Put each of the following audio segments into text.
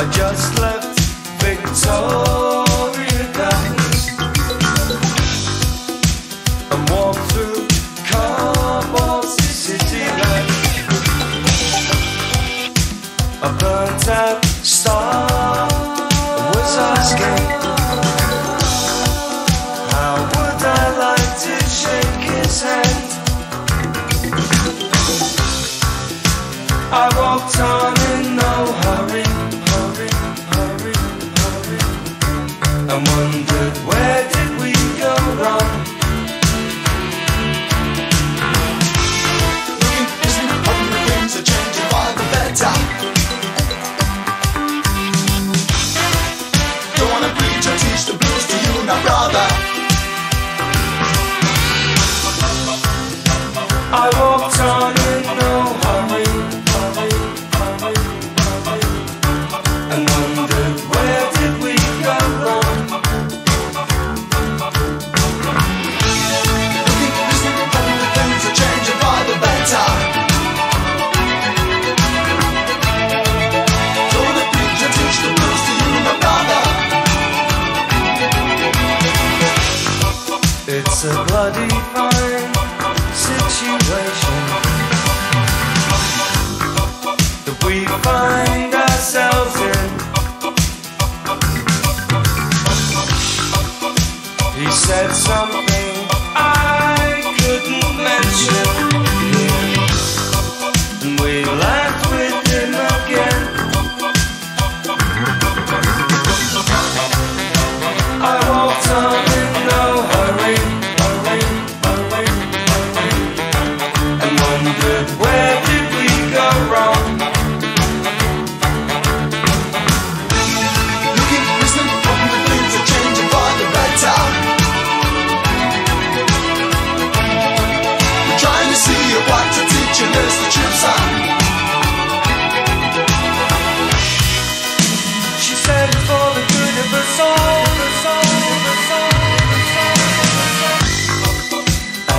I just left Victoria Gardens and walked through Cobalt City High. I burnt out star and was asking, how would I like to shake his hand? I walked on in no hurry and wondered, where did we go wrong? Looking busy, hoping the things are changing for the better. Don't wanna preach or teach the blues to you now, brother. I walked on in no hurry and wondered, where did we go wrong? It's a bloody fine situation that we find ourselves in. He said something I couldn't mention, and we laughed with him again. I walked on in no hurry and wondered, where did we go wrong? Looking distant, hoping the things are changing for the better. We're trying to see what to teach and as the chips are. She said, for the good of us all,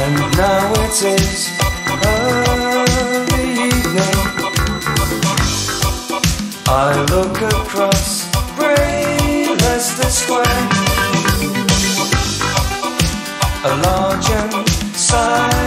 and now it is early evening. I look across grey Leicester Square, a large and silent